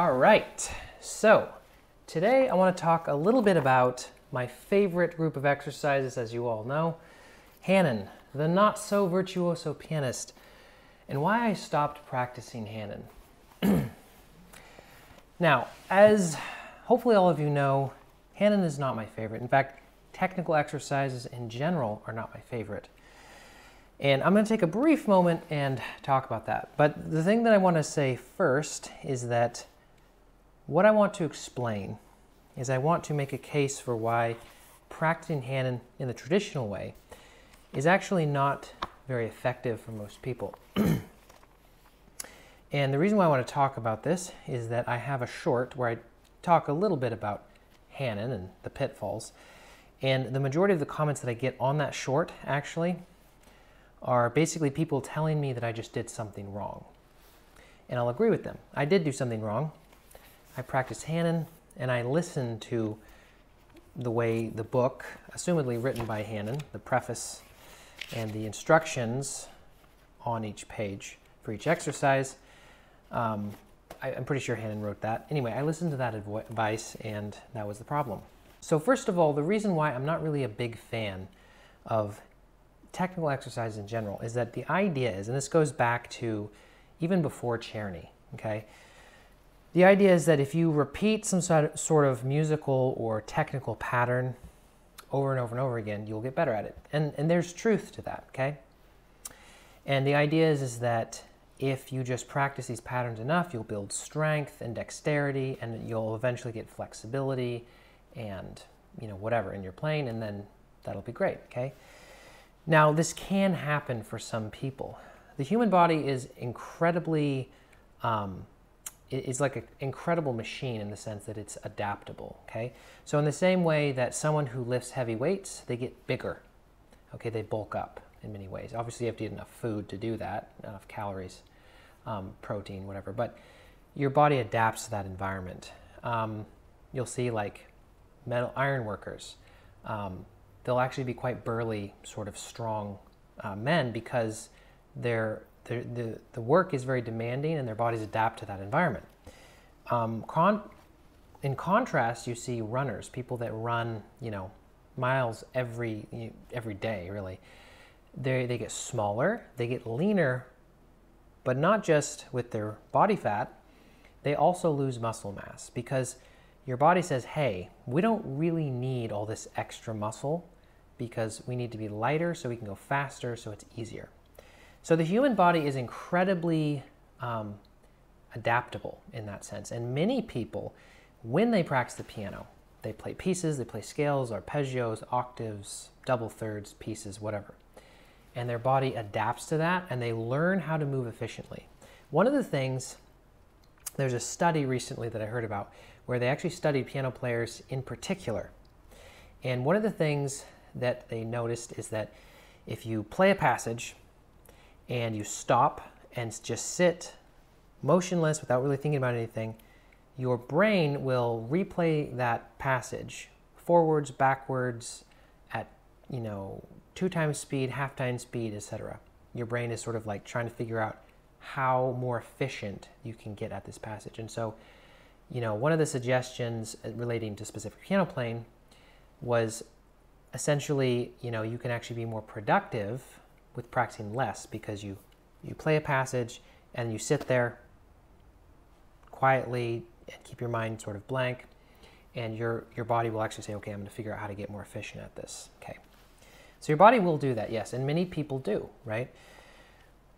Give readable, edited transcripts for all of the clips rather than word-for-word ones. All right, so today I want to talk a little bit about my favorite group of exercises, as you all know, Hannon, the not-so-virtuoso pianist, and why I stopped practicing Hannon. Now, as hopefully all of you know, Hannon is not my favorite. In fact, technical exercises in general are not my favorite. And I'm going to take a brief moment and talk about that. But the thing that I want to say first is that what I want to explain is I want to make a case for why practicing Hannon in the traditional way is actually not very effective for most people. And the reason why I want to talk about this is that I have a short where I talk a little bit about Hannon and the pitfalls. And the majority of the comments that I get on that short actually are basically people telling me that I just did something wrong. And I'll agree with them. I did do something wrong. I practiced Hannon and I listened to the way the book, assumedly written by Hannon, the preface and the instructions on each page for each exercise. I'm pretty sure Hannon wrote that. Anyway, I listened to that advice and that was the problem. So first of all, the reason why I'm not really a big fan of technical exercise in general is that the idea is, and this goes back to even before Czerny, okay? The idea is that if you repeat some sort of musical or technical pattern over and over and over again, you'll get better at it. And there's truth to that, okay? And the idea is that if you just practice these patterns enough, you'll build strength and dexterity, and you'll eventually get flexibility and, you know, whatever in your playing, and then that'll be great, okay? Now, this can happen for some people. The human body is incredibly, it's like an incredible machine in the sense that it's adaptable, okay? So in the same way that someone who lifts heavy weights, they get bigger, okay? They bulk up in many ways. Obviously, you have to eat enough food to do that, enough calories, protein, whatever, but your body adapts to that environment. You'll see like metal iron workers, they'll actually be quite burly, sort of strong men because the work is very demanding and their bodies adapt to that environment. In contrast, you see runners, people that run, you know, miles every day, really. They get smaller, they get leaner, but not just with their body fat, they also lose muscle mass because your body says, hey, we don't really need all this extra muscle because we need to be lighter so we can go faster, so it's easier. So the human body is incredibly adaptable in that sense. And many people, when they practice the piano, they play pieces, they play scales, arpeggios, octaves, double thirds, pieces, whatever. And their body adapts to that and they learn how to move efficiently. One of the things, there's a study recently that I heard about where they actually studied piano players in particular. And one of the things that they noticed is that if you play a passage and you stop and just sit motionless without really thinking about anything, your brain will replay that passage forwards, backwards, at, you know, 2 times speed, 1/2 times speed, etc. Your brain is sort of like trying to figure out how more efficient you can get at this passage. And so, you know, one of the suggestions relating to specific piano playing was essentially, you know, you can actually be more productive with practicing less because you play a passage and you sit there quietly and keep your mind sort of blank, and your body will actually say, okay, I'm going to figure out how to get more efficient at this, okay? So your body will do that, yes, and many people do, right?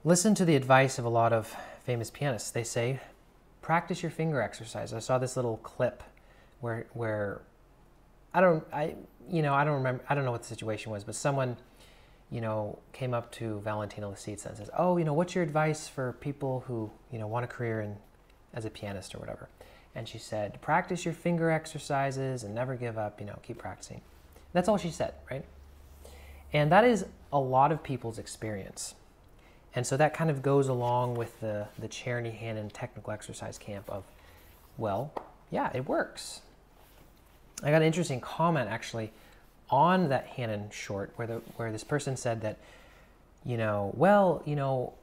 Listen to the advice of a lot of famous pianists. They say, practice your finger exercise. I saw this little clip where I don't know what the situation was, but someone, you know, came up to Valentino Lisitsa and says, oh, you know, what's your advice for people who, you know, want a career as a pianist or whatever? And she said, practice your finger exercises and never give up, you know, keep practicing. That's all she said, right? And that is a lot of people's experience. And so that kind of goes along with the Czerny-Hannon technical exercise camp of, well, yeah, it works. I got an interesting comment actually on that Hannon short where this person said that, you know, well, you know,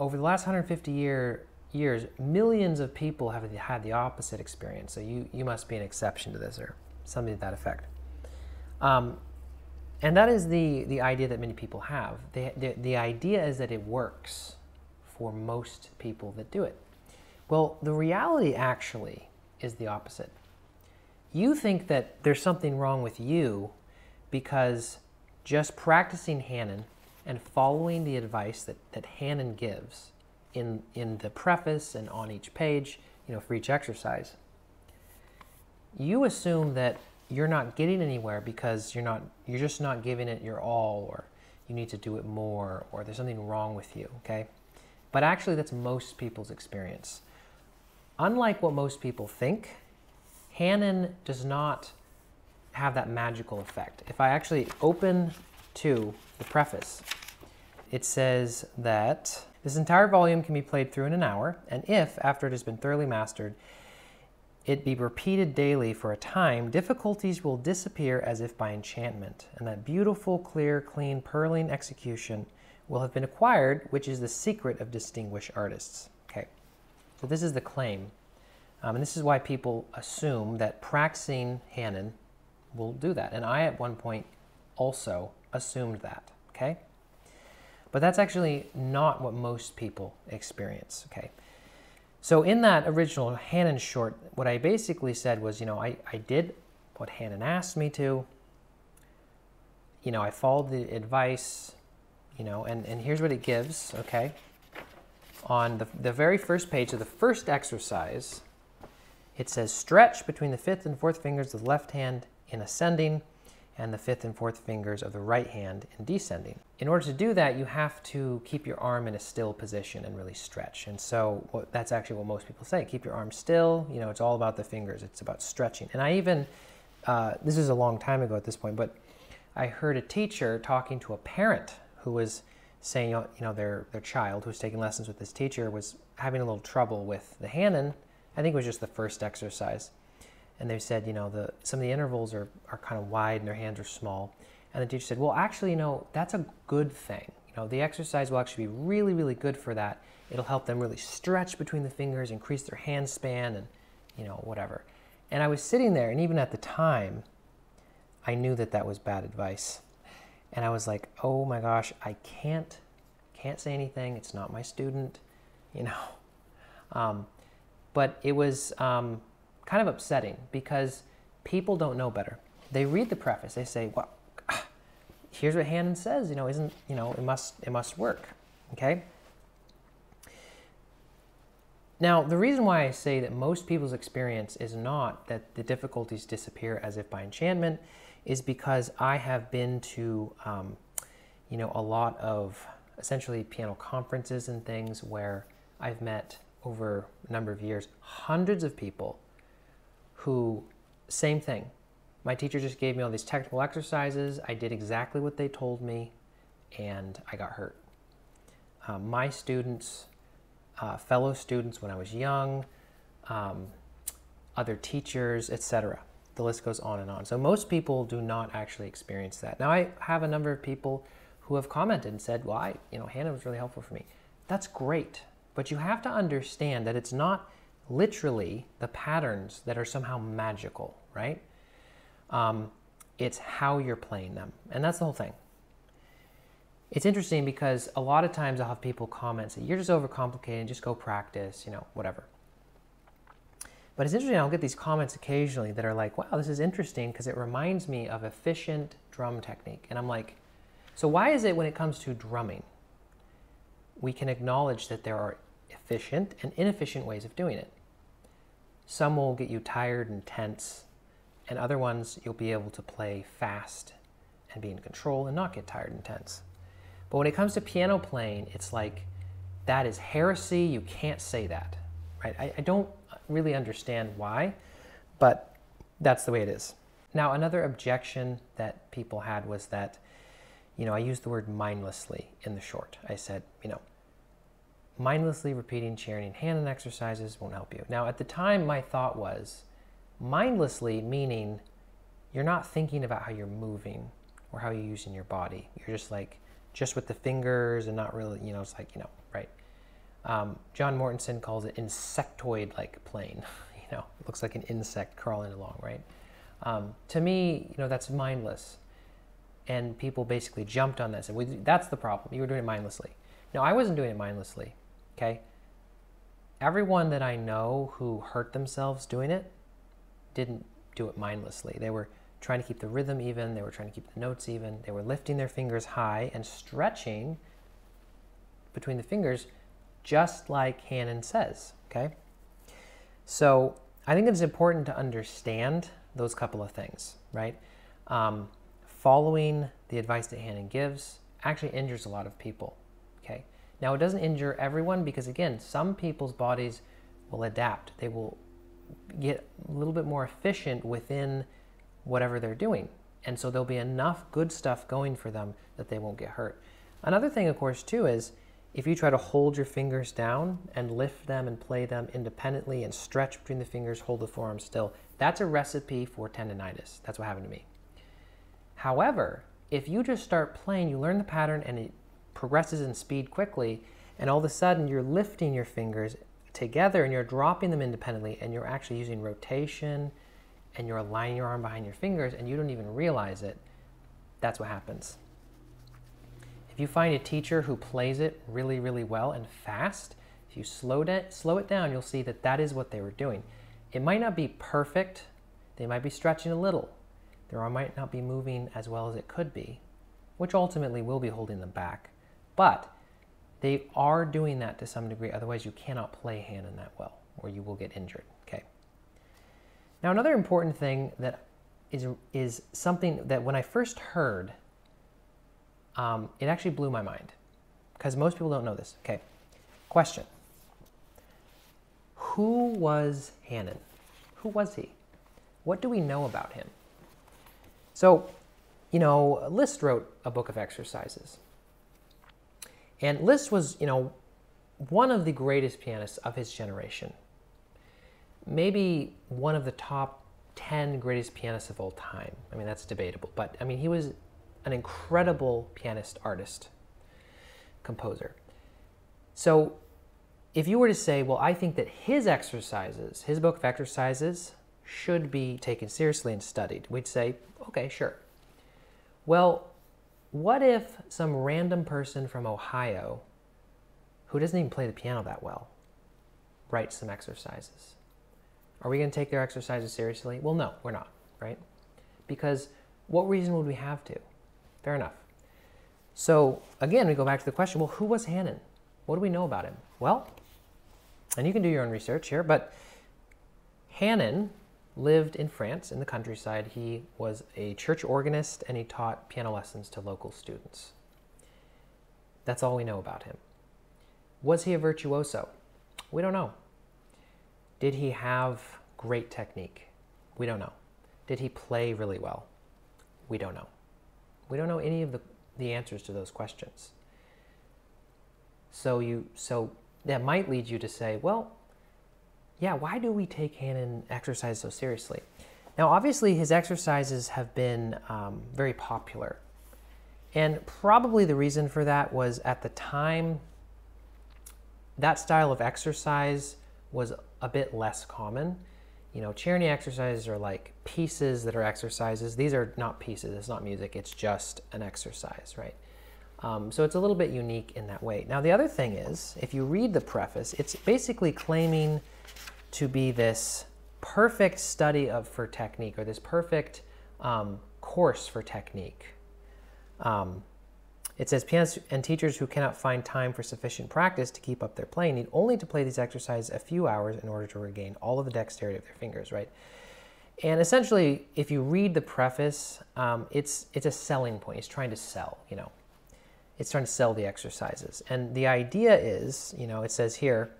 over the last 150 year, years, millions of people have had the opposite experience. So you must be an exception to this, or something to that effect. And that is the idea that many people have. The idea is that it works for most people that do it. Well, the reality actually is the opposite. You think that there's something wrong with you because just practicing Hanon and following the advice that Hanon gives in the preface and on each page, you know, for each exercise, you assume that you're not getting anywhere because you're just not giving it your all, or you need to do it more, or there's something wrong with you, okay? But actually that's most people's experience. Unlike what most people think, Hanon does not have that magical effect. If I actually open to the preface, it says that this entire volume can be played through in an hour, and if, after it has been thoroughly mastered, it be repeated daily for a time, difficulties will disappear as if by enchantment, and that beautiful, clear, clean, purling execution will have been acquired, which is the secret of distinguished artists. Okay, so this is the claim. And this is why people assume that practicing Hanon will do that. And I, at one point, also assumed that, okay? But that's actually not what most people experience, okay? So in that original Hanon short, what I basically said was, you know, I did what Hanon asked me to, you know, I followed the advice, you know, and here's what it gives, okay? On the very first page of the first exercise, it says, stretch between the fifth and fourth fingers of the left hand in ascending and the fifth and fourth fingers of the right hand in descending. In order to do that, you have to keep your arm in a still position and really stretch. And so that's actually what most people say, keep your arm still. You know, it's all about the fingers. It's about stretching. And I even, this is a long time ago at this point, but I heard a teacher talking to a parent who was saying, you know, their child who was taking lessons with this teacher was having a little trouble with the Hanon. I think it was just the first exercise. And they said, you know, some of the intervals are kind of wide and their hands are small. And the teacher said, well, actually, you know, that's a good thing. You know, the exercise will actually be really, really good for that. It'll help them really stretch between the fingers, increase their hand span, and, you know, whatever. And I was sitting there, and even at the time, I knew that that was bad advice. And I was like, oh my gosh, I can't say anything. It's not my student, you know. But it was kind of upsetting because people don't know better. They read the preface. They say, well, here's what Hanon says, you know, isn't, you know, it must work, okay? Now, the reason why I say that most people's experience is not that the difficulties disappear as if by enchantment is because I have been to, you know, a lot of essentially piano conferences and things where I've met over a number of years, hundreds of people who, same thing. My teacher just gave me all these technical exercises. I did exactly what they told me, and I got hurt. My students, fellow students when I was young, other teachers, etc. The list goes on and on. So most people do not actually experience that. Now, I have a number of people who have commented and said, well, you know, Hanon was really helpful for me. That's great. But you have to understand that it's not literally the patterns that are somehow magical, right? It's how you're playing them. And that's the whole thing. It's interesting because a lot of times I'll have people comment, say, you're just overcomplicated, just go practice, you know, whatever. But it's interesting, I'll get these comments occasionally that are like, wow, this is interesting because it reminds me of efficient drum technique. And I'm like, so why is it when it comes to drumming, we can acknowledge that there are efficient and inefficient ways of doing it? Some will get you tired and tense, and other ones you'll be able to play fast and be in control and not get tired and tense. But when it comes to piano playing, it's like, that is heresy, you can't say that, right? I don't really understand why, but that's the way it is. Now, another objection that people had was that, you know, I used the word mindlessly in the short. I said, you know, mindlessly repeating chanting Hanon exercises won't help you. Now, at the time, my thought was mindlessly, meaning you're not thinking about how you're moving or how you're using your body. You're just like, just with the fingers and not really, you know, it's like, you know, right? John Mortensen calls it insectoid-like plane. You know, it looks like an insect crawling along, right? To me, you know, that's mindless. And people basically jumped on that and said, that's the problem. You were doing it mindlessly. No, I wasn't doing it mindlessly, okay? Everyone that I know who hurt themselves doing it didn't do it mindlessly. They were trying to keep the rhythm even. They were trying to keep the notes even. They were lifting their fingers high and stretching between the fingers, just like Hannon says, okay? So I think it's important to understand those couple of things, right? Following the advice that Hannon gives actually injures a lot of people, okay? Now, it doesn't injure everyone because, again, some people's bodies will adapt. They will get a little bit more efficient within whatever they're doing. And so there'll be enough good stuff going for them that they won't get hurt. Another thing, of course, too, is if you try to hold your fingers down and lift them and play them independently and stretch between the fingers, hold the forearm still, that's a recipe for tendonitis. That's what happened to me. However, if you just start playing, you learn the pattern and it progresses in speed quickly, and all of a sudden you're lifting your fingers together and you're dropping them independently, and you're actually using rotation and you're aligning your arm behind your fingers and you don't even realize it. That's what happens. If you find a teacher who plays it really, really well and fast, if you slow it down, you'll see that that is what they were doing. It might not be perfect. They might be stretching a little. Their arm might not be moving as well as it could be, which ultimately will be holding them back. But they are doing that to some degree. Otherwise, you cannot play Hannon that well, or you will get injured. Okay. Now, another important thing that is something that when I first heard, it actually blew my mind because most people don't know this. Okay. Question. Who was Hannon? Who was he? What do we know about him? So, you know, List wrote a book of exercises. And List was, you know, one of the greatest pianists of his generation. Maybe one of the top 10 greatest pianists of all time. I mean, that's debatable. But, I mean, he was an incredible pianist, artist, composer. So if you were to say, well, I think that his exercises, his book of exercises, should be taken seriously and studied, we'd say, okay, sure. Well, what if some random person from Ohio who doesn't even play the piano that well writes some exercises? Are we going to take their exercises seriously? Well, no, we're not, right? Because what reason would we have to? Fair enough. So again, we go back to the question, well, who was Hannon? What do we know about him? Well, and you can do your own research here, but Hannon lived in France, in the countryside. He was a church organist and he taught piano lessons to local students. That's all we know about him. Was he a virtuoso? We don't know. Did he have great technique? We don't know. Did he play really well? We don't know. We don't know any of the answers to those questions. So that might lead you to say, well, yeah, why do we take Hannon exercise so seriously? Now, obviously, his exercises have been very popular. And probably the reason for that was at the time, that style of exercise was a bit less common. You know, Czerny exercises are like pieces that are exercises. These are not pieces. It's not music. It's just an exercise, right? So it's a little bit unique in that way. Now, the other thing is, if you read the preface, it's basically claiming to be this perfect study for technique, or this perfect course for technique. It says, pianists and teachers who cannot find time for sufficient practice to keep up their playing need only to play these exercises a few hours in order to regain all of the dexterity of their fingers, right? And essentially, if you read the preface, it's a selling point. It's trying to sell, you know. It's trying to sell the exercises. And the idea is, you know, it says here,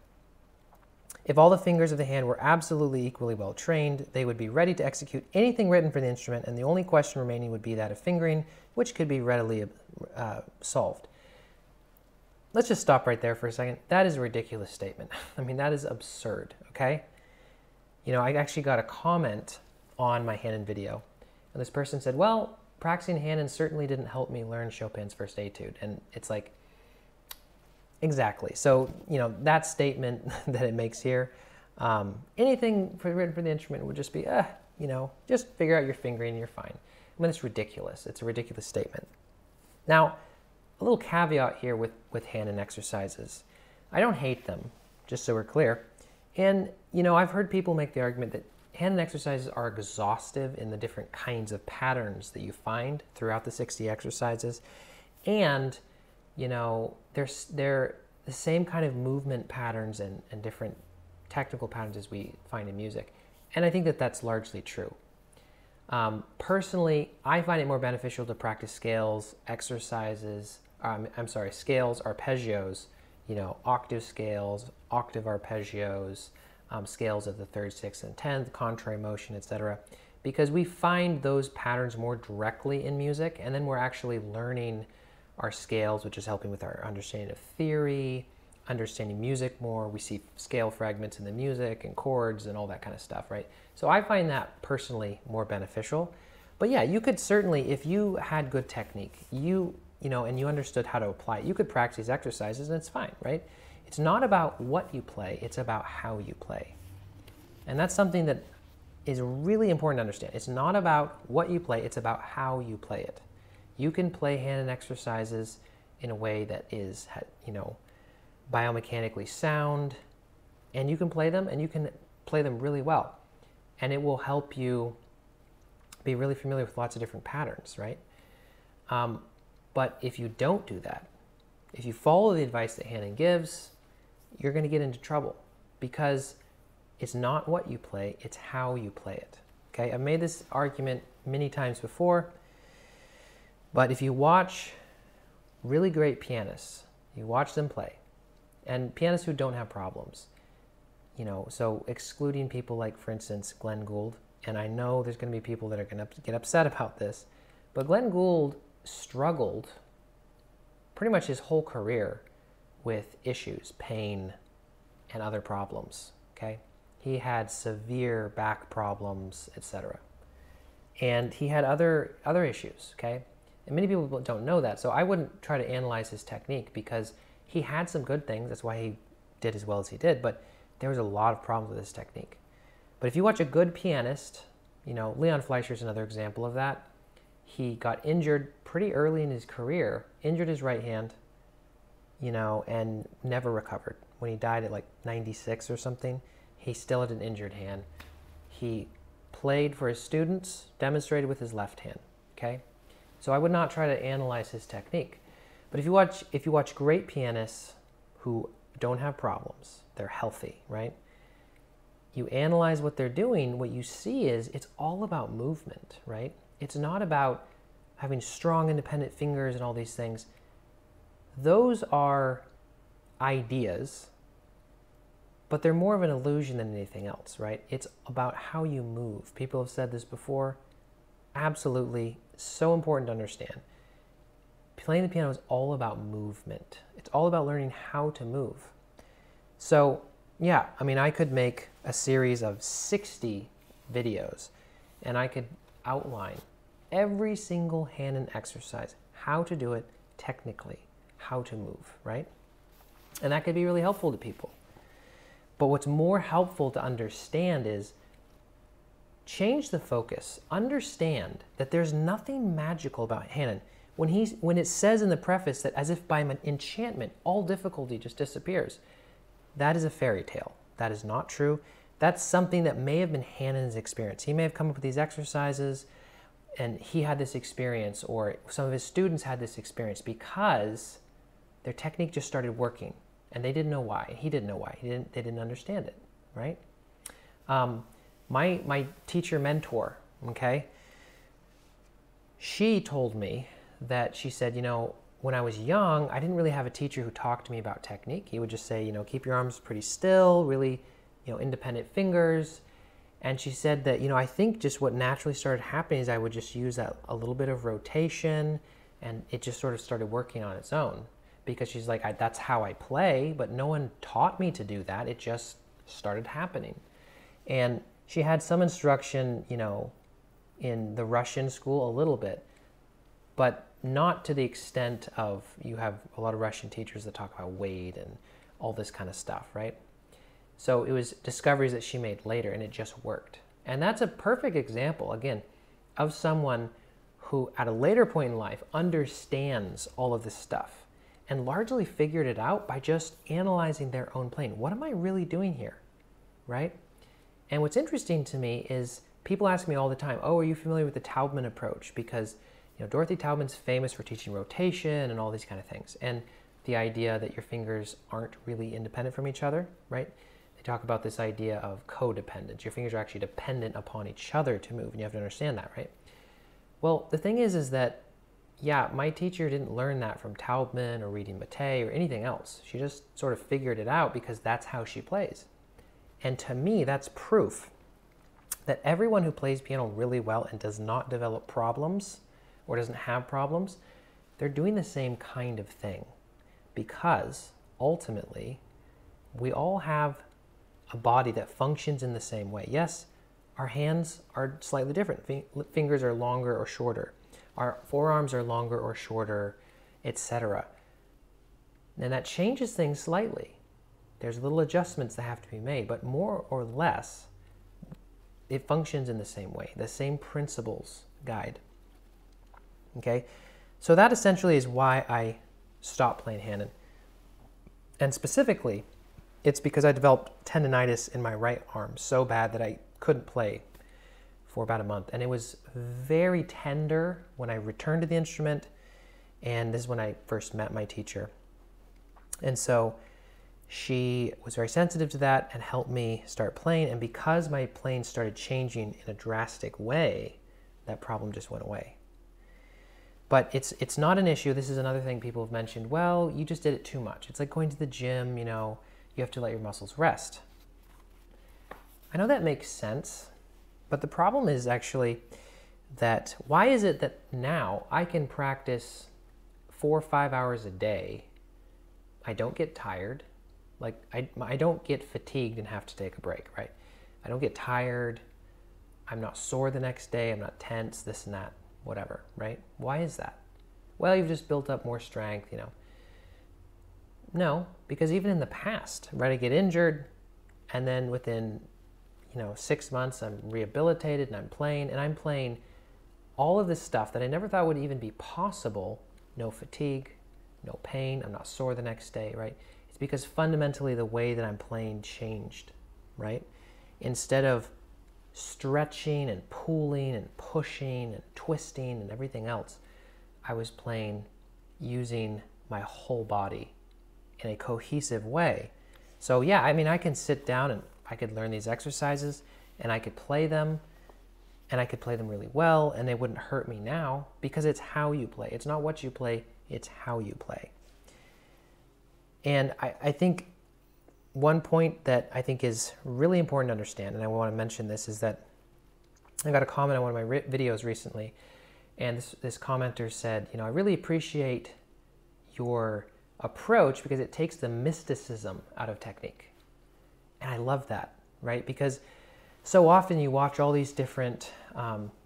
if all the fingers of the hand were absolutely equally well trained, they would be ready to execute anything written for the instrument, and the only question remaining would be that of fingering, which could be readily solved. Let's just stop right there for a second. That is a ridiculous statement. I mean, that is absurd, okay? You know, I actually got a comment on my Hannon video, and this person said, well, practicing Hannon certainly didn't help me learn Chopin's first etude. And it's like, Exactly. So, you know, that statement that it makes here, anything written for the instrument would just be, you know, just figure out your fingering and you're fine. I mean, it's ridiculous. It's a ridiculous statement. Now, a little caveat here with Hanon exercises. I don't hate them, just so we're clear. And, you know, I've heard people make the argument that Hanon exercises are exhaustive in the different kinds of patterns that you find throughout the 60 exercises. And, you know, they're the same kind of movement patterns and different technical patterns as we find in music. And I think that that's largely true. Personally, I find it more beneficial to practice scales, exercises, scales, arpeggios, you know, octave scales, octave arpeggios, scales of the 3rd, 6th, and 10th, contrary motion, etc., because we find those patterns more directly in music, and then we're actually learning our scales, which is helping with our understanding of theory, understanding music more. We see scale fragments in the music and chords and all that kind of stuff, right? So I find that personally more beneficial. But yeah, you could certainly, if you had good technique, you know, and you understood how to apply it, you could practice these exercises and it's fine, right? It's not about what you play, it's about how you play. And that's something that is really important to understand. It's not about what you play, it's about how you play it. You can play Hanon exercises in a way that is, you know, biomechanically sound, and you can play them, and you can play them really well. And it will help you be really familiar with lots of different patterns, right? But if you don't do that, if you follow the advice that Hanon gives, you're going to get into trouble because it's not what you play, it's how you play it, okay? I've made this argument many times before, but if you watch really great pianists, you watch them play, and pianists who don't have problems, you know, so excluding people like, for instance, Glenn Gould, and I know there's going to be people that are going to get upset about this, but Glenn Gould struggled pretty much his whole career with issues, pain, and other problems, okay? He had severe back problems, etc. And he had other issues, okay? And many people don't know that, so I wouldn't try to analyze his technique because he had some good things, that's why he did as well as he did, but there was a lot of problems with his technique. But if you watch a good pianist, you know, Leon Fleischer is another example of that. He got injured pretty early in his career, injured his right hand, you know, and never recovered. When he died at like 96 or something, he still had an injured hand. He played for his students, demonstrated with his left hand, okay? So I would not try to analyze his technique. But if you watch great pianists who don't have problems, they're healthy, right? You analyze what they're doing, what you see is it's all about movement, right? It's not about having strong independent fingers and all these things. Those are ideas, but they're more of an illusion than anything else, right? It's about how you move. People have said this before. Absolutely, so important to understand. Playing the piano is all about movement. It's all about learning how to move. So yeah, I mean, I could make a series of 60 videos and I could outline every single Hanon exercise, how to do it technically, how to move, right? And that could be really helpful to people. But what's more helpful to understand is change the focus. Understand that there's nothing magical about Hanon. When it says in the preface that as if by an enchantment, all difficulty just disappears, that is a fairy tale. That is not true. That's something that may have been Hanon's experience. He may have come up with these exercises and he had this experience, or some of his students had this experience because their technique just started working and they didn't know why. He didn't know why. They didn't understand it, right? My teacher mentor, okay, she told me that she said, you know, when I was young, I didn't really have a teacher who talked to me about technique. He would just say, you know, keep your arms pretty still, really, you know, independent fingers. And she said that, you know, I think just what naturally started happening is I would just use that a little bit of rotation and it just sort of started working on its own, because she's like, that's how I play, but no one taught me to do that. It just started happening. And she had some instruction, you know, in the Russian school a little bit, but not to the extent of, you have a lot of Russian teachers that talk about Wade and all this kind of stuff, right? So it was discoveries that she made later, and it just worked. And that's a perfect example, again, of someone who at a later point in life understands all of this stuff and largely figured it out by just analyzing their own plane. What am I really doing here, right? And what's interesting to me is people ask me all the time, oh, are you familiar with the Taubman approach? Because, you know, Dorothy Taubman's famous for teaching rotation and all these kind of things, and the idea that your fingers aren't really independent from each other, right? They talk about this idea of codependence. Your fingers are actually dependent upon each other to move, and you have to understand that, right? Well, the thing is that, yeah, my teacher didn't learn that from Taubman or reading Mattei or anything else. She just sort of figured it out because that's how she plays. And to me, that's proof that everyone who plays piano really well and does not develop problems or doesn't have problems, they're doing the same kind of thing. Because ultimately, we all have a body that functions in the same way. Yes, our hands are slightly different. Fingers are longer or shorter. Our forearms are longer or shorter, etc. And that changes things slightly. There's little adjustments that have to be made, but more or less, it functions in the same way. The same principles guide. Okay, so that essentially is why I stopped playing Handel. And specifically, it's because I developed tendonitis in my right arm so bad that I couldn't play for about a month. And it was very tender when I returned to the instrument. And this is when I first met my teacher. And so she was very sensitive to that and helped me start playing. And because my playing started changing in a drastic way, that problem just went away. But it's not an issue. This is another thing people have mentioned. Well, you just did it too much. It's like going to the gym, you know, you have to let your muscles rest. I know that makes sense, but the problem is actually that why is it that now I can practice 4 or 5 hours a day? I don't get tired. Like I don't get fatigued and have to take a break, right? I don't get tired. I'm not sore the next day. I'm not tense, this and that, whatever, right? Why is that? Well, you've just built up more strength, you know. No, because even in the past, right, I get injured, and then within, you know, 6 months, I'm rehabilitated and I'm playing all of this stuff that I never thought would even be possible. No fatigue, no pain, I'm not sore the next day, right? It's because fundamentally the way that I'm playing changed, right? Instead of stretching and pulling and pushing and twisting and everything else, I was playing using my whole body in a cohesive way. So yeah, I mean, I can sit down and I could learn these exercises and I could play them and I could play them really well and they wouldn't hurt me now, because it's how you play. It's not what you play, it's how you play. And I think one point that I think is really important to understand, and I want to mention this, is that I got a comment on one of my videos recently, and this commenter said, you know, I really appreciate your approach because it takes the mysticism out of technique. And I love that, right? Because so often you watch all these different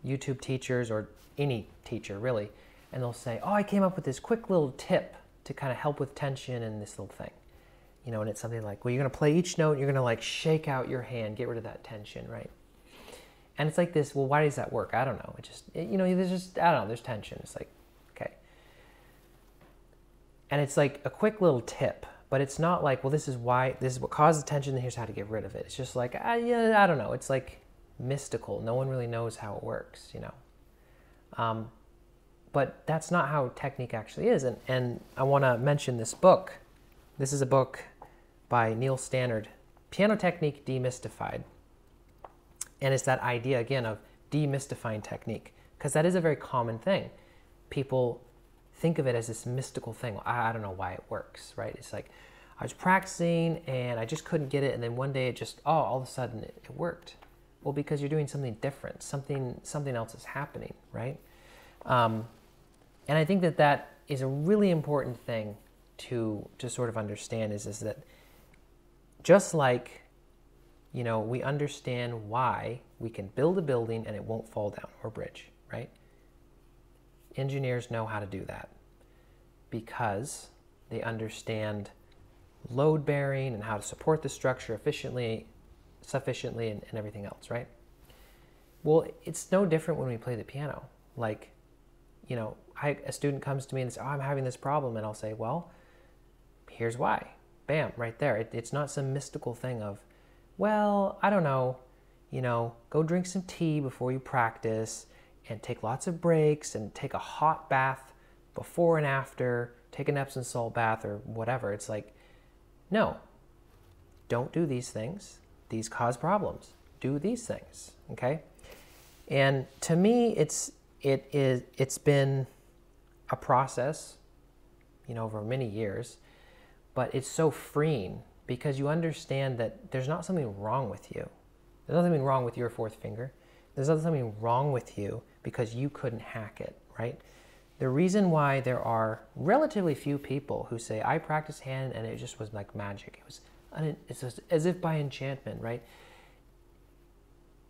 YouTube teachers, or any teacher really, and they'll say, oh, I came up with this quick little tip to kind of help with tension and this little thing, you know, and it's something like, well, you're going to play each note, you're going to like shake out your hand, get rid of that tension, right? And it's like this, well, why does that work? I don't know. It just, you know, there's just, I don't know, there's tension. It's like, and it's like a quick little tip, but it's not like, well, this is why, this is what causes tension, and here's how to get rid of it. It's just like, yeah, I don't know. It's like mystical. No one really knows how it works, you know. But that's not how technique actually is. And I want to mention this book. This is a book by Neil Stannard, Piano Technique Demystified. And it's that idea, again, of demystifying technique, because that is a very common thing. People think of it as this mystical thing. I don't know why it works, right? It's like, I was practicing and I just couldn't get it, and then one day it just, oh, all of a sudden it worked. Well, because you're doing something different. Something else is happening, right? And I think that is a really important thing to sort of understand, is that just like, you know, we understand why we can build a building and it won't fall down, or bridge, right? Engineers know how to do that because they understand load bearing and how to support the structure efficiently, sufficiently, and everything else, right? Well, it's no different when we play the piano. Like, you know, a student comes to me and says, oh, I'm having this problem. And I'll say, well, here's why. Bam, right there. It's not some mystical thing of, well, I don't know, you know, go drink some tea before you practice and take lots of breaks and take a hot bath before and after, take an Epsom salt bath or whatever. It's like, no, don't do these things. These cause problems. Do these things, okay? And to me, it's been a process, you know, over many years, but it's so freeing because you understand that there's not something wrong with you. There's nothing wrong with your fourth finger. There's nothing wrong with you because you couldn't hack it, right? The reason why there are relatively few people who say, I practiced hand and it just was like magic. It's just as if by enchantment, right?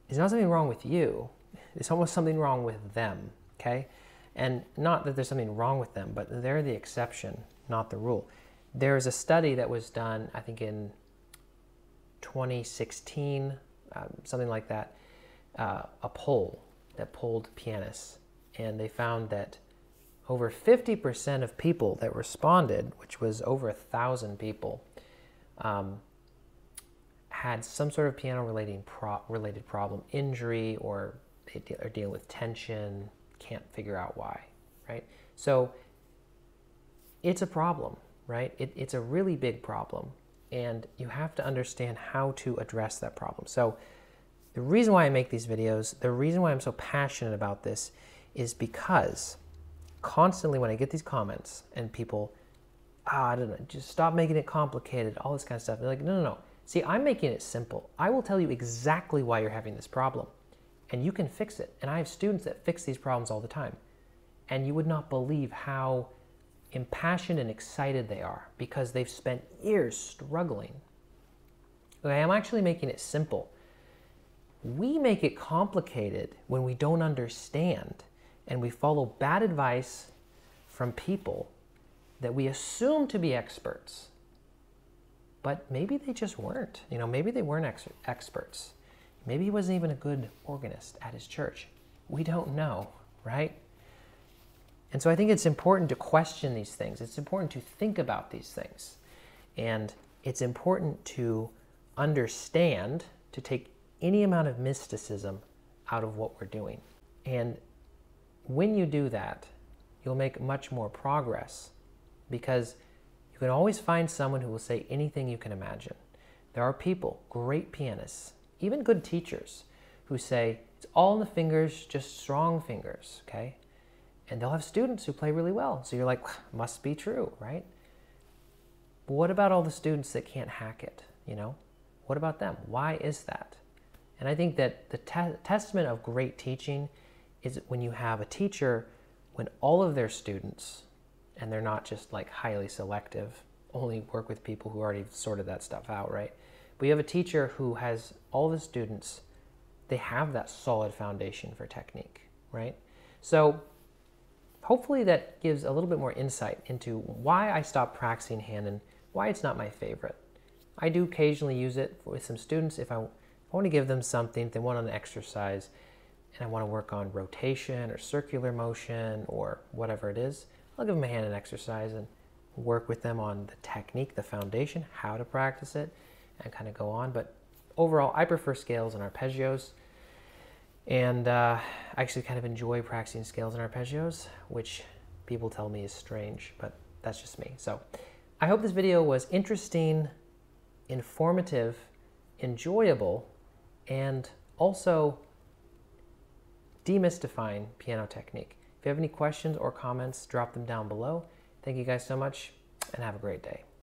There's not something wrong with you. There's almost something wrong with them, okay? And not that there's something wrong with them, but they're the exception, not the rule. There's a study that was done, I think in 2016, something like that, a poll that polled pianists. And they found that over 50% of people that responded, which was over 1,000 people, had some sort of piano-related problem, injury, or they are dealing with tension, can't figure out why, right? So it's a problem, right? It's a really big problem, and you have to understand how to address that problem. So the reason why I make these videos, the reason why I'm so passionate about this is because constantly when I get these comments and people, I don't know, just stop making it complicated, all this kind of stuff. They're like, no, no, no. See, I'm making it simple. I will tell you exactly why you're having this problem, and you can fix it. And I have students that fix these problems all the time, and you would not believe how impassioned and excited they are because they've spent years struggling. Okay, I'm actually making it simple. We make it complicated when we don't understand and we follow bad advice from people that we assume to be experts, but maybe they just weren't. You know, maybe they weren't experts. Maybe he wasn't even a good organist at his church. We don't know, right? And so I think it's important to question these things. It's important to think about these things. And it's important to understand, to take any amount of mysticism out of what we're doing. And when you do that, you'll make much more progress because you can always find someone who will say anything you can imagine. There are people, great pianists, even good teachers, who say, it's all in the fingers, just strong fingers, okay? And they'll have students who play really well. So you're like, must be true, right? But what about all the students that can't hack it, you know? What about them? Why is that? And I think that the testament of great teaching is when you have a teacher, when all of their students, and they're not just like highly selective, only work with people who already sorted that stuff out, right? But you have a teacher who has all the students, they have that solid foundation for technique, right? So hopefully that gives a little bit more insight into why I stopped practicing hand and why it's not my favorite. I do occasionally use it with some students if I want to give them something, if they want an exercise and I want to work on rotation or circular motion or whatever it is, I'll give them a hand and exercise and work with them on the technique, the foundation, how to practice it, and kind of go on. But overall, I prefer scales and arpeggios. And I actually kind of enjoy practicing scales and arpeggios, which people tell me is strange, but that's just me. So I hope this video was interesting, informative, enjoyable, and also demystifying piano technique. If you have any questions or comments, drop them down below. Thank you guys so much and have a great day.